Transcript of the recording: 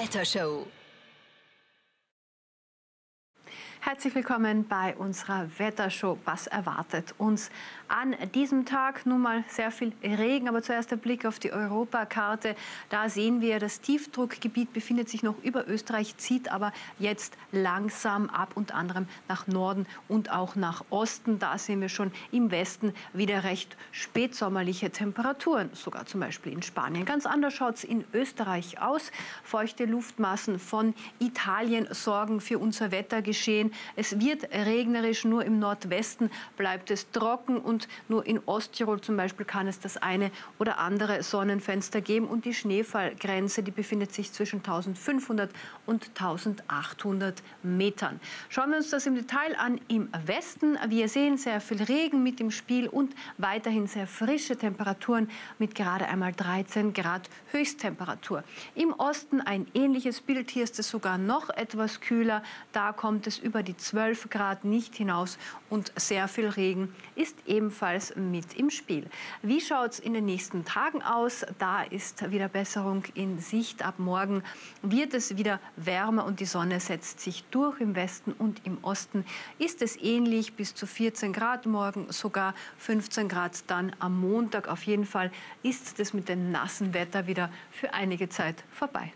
Wettershow. Herzlich willkommen bei unserer Wettershow. Was erwartet uns an diesem Tag? Nun mal sehr viel Regen, aber zuerst der Blick auf die Europakarte. Da sehen wir, das Tiefdruckgebiet befindet sich noch über Österreich, zieht aber jetzt langsam ab, unter anderem nach Norden und auch nach Osten. Da sehen wir schon im Westen wieder recht spätsommerliche Temperaturen, sogar zum Beispiel in Spanien. Ganz anders schaut es in Österreich aus. Feuchte Luftmassen von Italien sorgen für unser Wettergeschehen. Es wird regnerisch, nur im Nordwesten bleibt es trocken und nur in Osttirol zum Beispiel kann es das eine oder andere Sonnenfenster geben. Und die Schneefallgrenze, die befindet sich zwischen 1500 und 1800 Metern. Schauen wir uns das im Detail an im Westen. Wir sehen sehr viel Regen mit im Spiel und weiterhin sehr frische Temperaturen mit gerade einmal 13 Grad Höchsttemperatur. Im Osten ein ähnliches Bild, hier ist es sogar noch etwas kühler, da kommt es über die 12 Grad nicht hinaus und sehr viel Regen ist ebenfalls mit im Spiel. Wie schaut es in den nächsten Tagen aus? Da ist wieder Besserung in Sicht. Ab morgen wird es wieder wärmer und die Sonne setzt sich durch. Im Westen und im Osten ist es ähnlich, bis zu 14 Grad, morgen sogar 15 Grad dann am Montag. Auf jeden Fall ist das mit dem nassen Wetter wieder für einige Zeit vorbei.